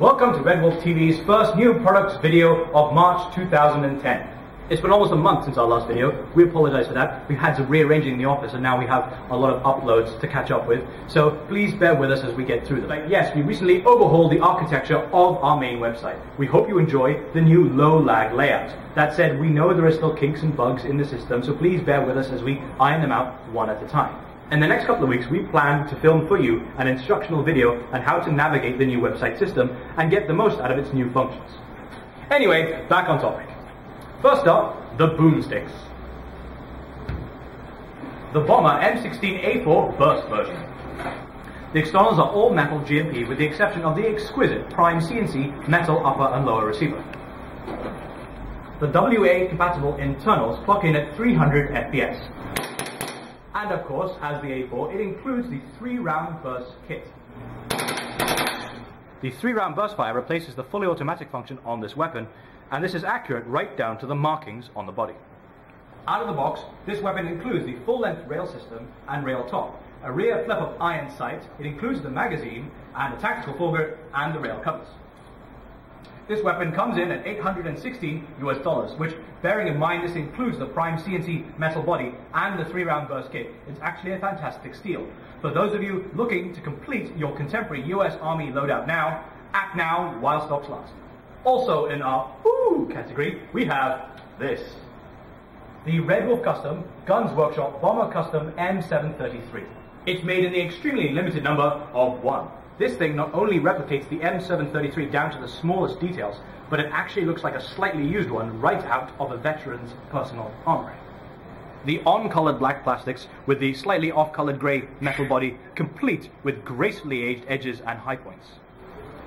Welcome to Red Wolf TV's first new products video of March 2010. It's been almost a month since our last video. We apologize for that. We've had some rearranging in the office and now we have a lot of uploads to catch up with. So please bear with us as we get through them. But yes, we recently overhauled the architecture of our main website. We hope you enjoy the new low lag layout. That said, we know there are still kinks and bugs in the system, so please bear with us as we iron them out one at a time. In the next couple of weeks, we plan to film for you an instructional video on how to navigate the new website system and get the most out of its new functions. Anyway, back on topic. First up, the boomsticks. The Bomber M16A4 burst version. The externals are all metal G&P with the exception of the exquisite Prime CNC metal upper and lower receiver. The WA compatible internals clock in at 300 FPS. And of course, as the A4, it includes the 3-round burst kit. The 3-round burst fire replaces the fully automatic function on this weapon, and this is accurate right down to the markings on the body. Out of the box, this weapon includes the full-length rail system and rail top, a rear flip-up iron sight, it includes the magazine, and a tactical foregrip and the rail covers. This weapon comes in at $816, which, bearing in mind this includes the Prime CNC metal body and the 3-round burst kit, it's actually a fantastic steal. For those of you looking to complete your contemporary US Army loadout now, act now while stocks last. Also in our ooh category, we have this. The Red Wolf Custom Guns Workshop Bomber Custom M733. It's made in the extremely limited number of one. This thing not only replicates the M733 down to the smallest details, but it actually looks like a slightly used one right out of a veteran's personal armory. The on-coloured black plastics with the slightly off-coloured grey metal body, complete with gracefully aged edges and high points.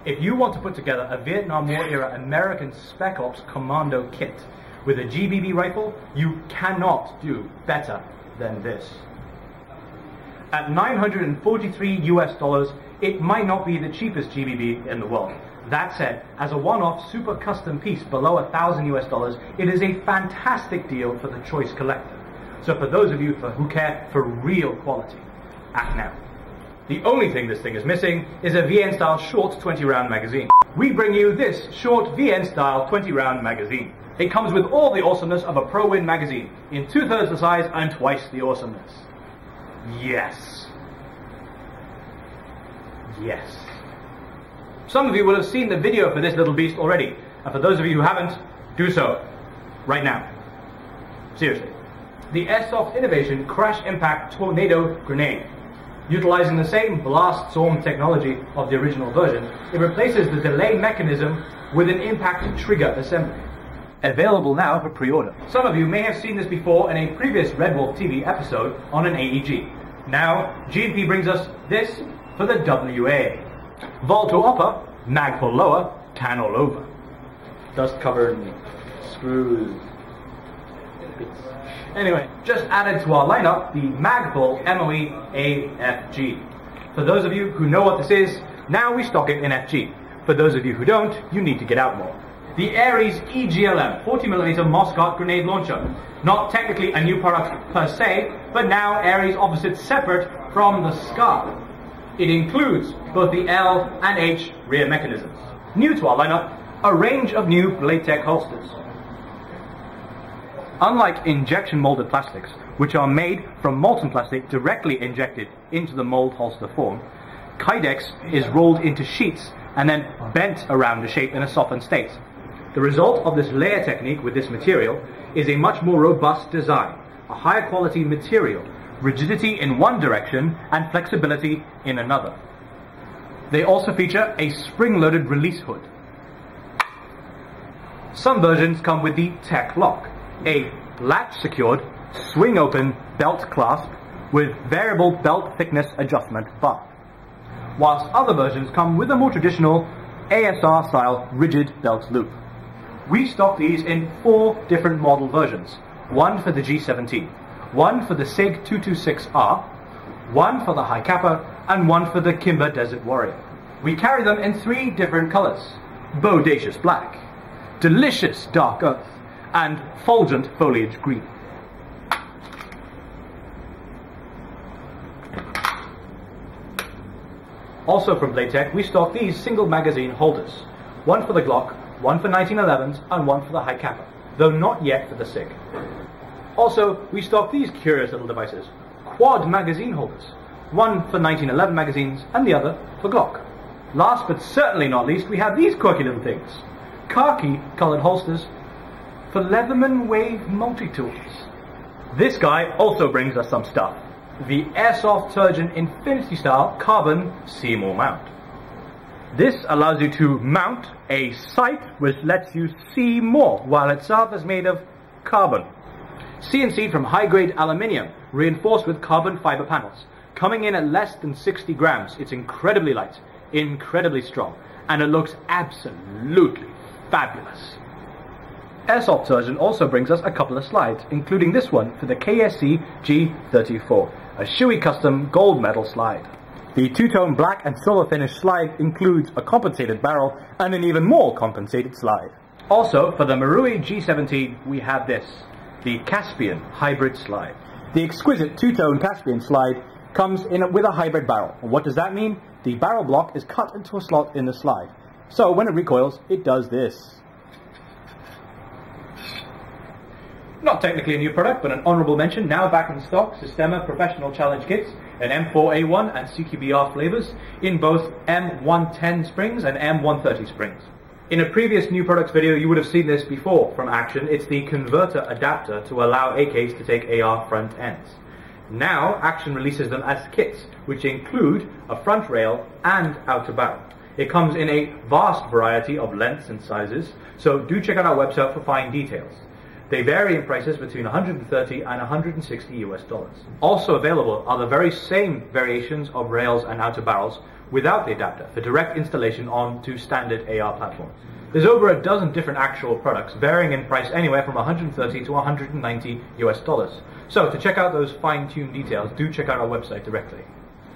If you want to put together a Vietnam War-era American Spec Ops Commando kit with a GBB rifle, you cannot do better than this. At $943, it might not be the cheapest GBB in the world. That said, as a one-off super custom piece below $1,000, it is a fantastic deal for the choice collector. So for those of you who care for real quality, act now. The only thing this thing is missing is a VN-style short 20-round magazine. We bring you this short VN-style 20-round magazine. It comes with all the awesomeness of a Pro Win magazine, in 2/3 the size and twice the awesomeness. Yes. Yes. Some of you will have seen the video for this little beast already, and for those of you who haven't, do so. Right now. Seriously. The Airsoft Innovation Crash Impact Tornado Grenade. Utilizing the same blast storm technology of the original version, it replaces the delay mechanism with an impact trigger assembly. Available now for pre-order. Some of you may have seen this before in a previous Red Wolf TV episode on an AEG. Now, G&P brings us this for the WA. Volto upper, Magpul lower, can all over. Dust covered screws. Anyway, just added to our lineup the Magpul MOE AFG. For those of you who know what this is, now we stock it in FG. For those of you who don't, you need to get out more. The Ares EGLM 40mm Mosin grenade launcher. Not technically a new product per se, but now Ares offers it separate from the SCAR. It includes both the L and H rear mechanisms. New to our lineup, a range of new Blade-Tech holsters. Unlike injection molded plastics, which are made from molten plastic directly injected into the mold holster form, Kydex is rolled into sheets and then bent around a shape in a softened state. The result of this layer technique with this material is a much more robust design, a higher quality material, rigidity in one direction and flexibility in another. They also feature a spring-loaded release hood. Some versions come with the Tech Lock, a latch-secured, swing-open belt clasp with variable belt thickness adjustment bar, whilst other versions come with a more traditional ASR-style rigid belt loop. We stock these in 4 different model versions, one for the G17, one for the SIG 226R, one for the Hi-Capa, and one for the Kimber Desert Warrior. We carry them in 3 different colours: bodacious black, delicious dark earth, and fulgent foliage green. Also from Blade-Tech, we stock these single magazine holders. One for the Glock, one for 1911s, and one for the Hi-Capa, though not yet for the SIG. Also, we stock these curious little devices, quad magazine holders. One for 1911 magazines, and the other for Glock. Last but certainly not least, we have these quirky little things. Khaki coloured holsters for Leatherman Wave multi-tools. This guy also brings us some stuff. The Airsoft Surgeon Infinity Style Carbon Seymour Mount. This allows you to mount a sight which lets you see more, while itself is made of carbon. CNC from high-grade aluminium, reinforced with carbon fiber panels. Coming in at less than 60 grams, it's incredibly light, incredibly strong, and it looks absolutely fabulous. Airsoft Surgeon also brings us a couple of slides, including this one for the KSC G34, a Shoei custom gold medal slide. The two-tone black and silver finish slide includes a compensated barrel and an even more compensated slide. Also, for the Marui G17, we have this, the Caspian hybrid slide. The exquisite two-tone Caspian slide comes in with a hybrid barrel. What does that mean? The barrel block is cut into a slot in the slide. So when it recoils, it does this. Not technically a new product, but an honourable mention. Now back in stock, Systema Professional Challenge Kits in M4A1 and CQBR flavours in both M110 springs and M130 springs. In a previous new products video, you would have seen this before from Action. It's the converter adapter to allow AKs to take AR front ends. Now, Action releases them as kits, which include a front rail and outer barrel. It comes in a vast variety of lengths and sizes, so do check out our website for fine details. They vary in prices between $130 and $160. Also available are the very same variations of rails and outer barrels without the adapter for direct installation onto standard AR platforms. There's over a dozen different actual products, varying in price anywhere from $130 to $190. So to check out those fine-tuned details, do check out our website directly.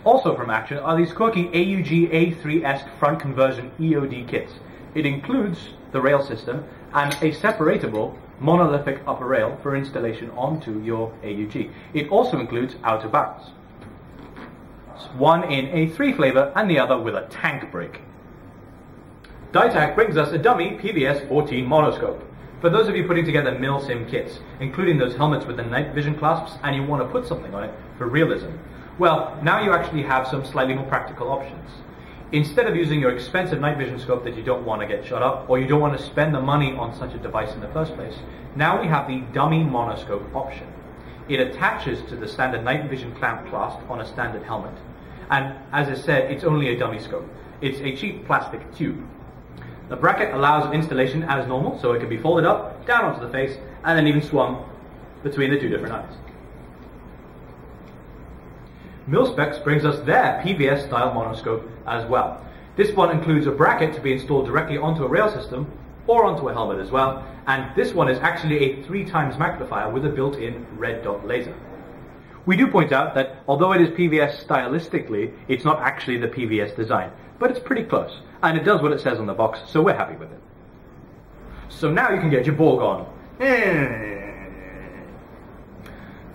Also from Action are these quirky AUG A3-esque front conversion EOD kits. It includes the rail system and a separatable monolithic upper rail for installation onto your AUG. It also includes outer barrels, one in A3 flavour and the other with a tank brake. Ditech brings us a dummy PBS-14 monoscope. For those of you putting together mil-sim kits, including those helmets with the night vision clasps, and you want to put something on it for realism, well, now you actually have some slightly more practical options. Instead of using your expensive night vision scope that you don't want to get shut up, or you don't want to spend the money on such a device in the first place, now we have the dummy monoscope option. It attaches to the standard night vision clamp clasp on a standard helmet. And as I said, it's only a dummy scope. It's a cheap plastic tube. The bracket allows installation as normal, so it can be folded up, down onto the face, and then even swung between the two different eyes. Milspecs brings us their PBS style monoscope as well. This one includes a bracket to be installed directly onto a rail system or onto a helmet as well, and this one is actually a 3x magnifier with a built-in red dot laser. We do point out that although it is PBS stylistically, it's not actually the PBS design, but it's pretty close, and it does what it says on the box, so we're happy with it. So now you can get your borg on.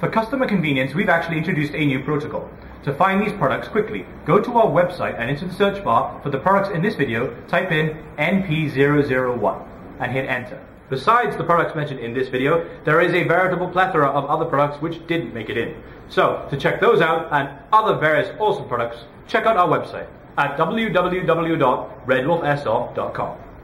For customer convenience, we've actually introduced a new protocol. To find these products quickly, go to our website and into the search bar for the products in this video, type in NP001 and hit enter. Besides the products mentioned in this video, there is a veritable plethora of other products which didn't make it in. So, to check those out and other various awesome products, check out our website at www.redwolfairsoft.com.